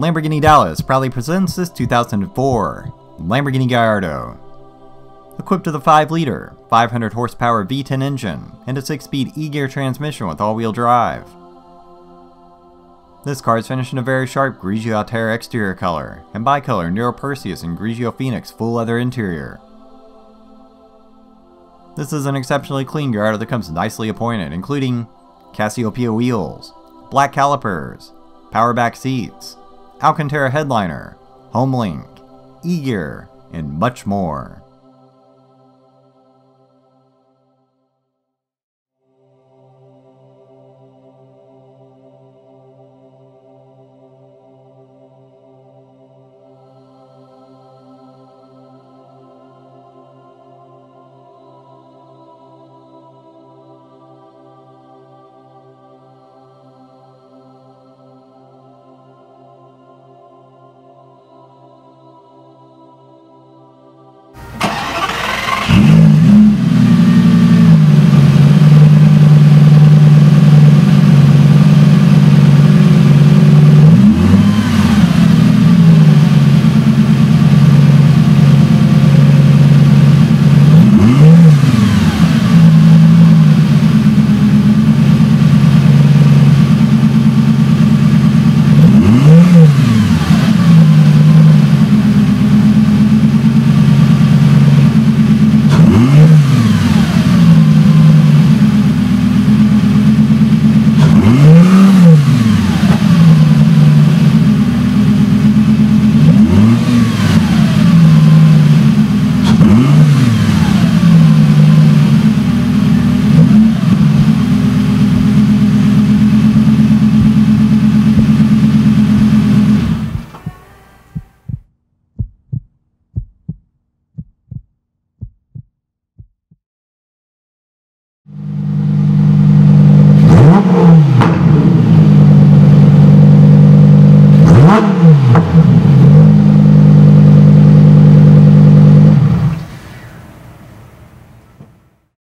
Lamborghini Dallas proudly presents this 2004 Lamborghini Gallardo. Equipped with a 5-liter, 500 horsepower V10 engine and a 6-speed E-Gear transmission with all-wheel drive. This car is finished in a very sharp Grigio Altair exterior color and bicolor Nero Perseus and Grigio Phoenix full leather interior. This is an exceptionally clean Gallardo that comes nicely appointed, including Cassiopeia wheels, black calipers, power back seats, Alcantara headliner, HomeLink, E-Gear, and much more.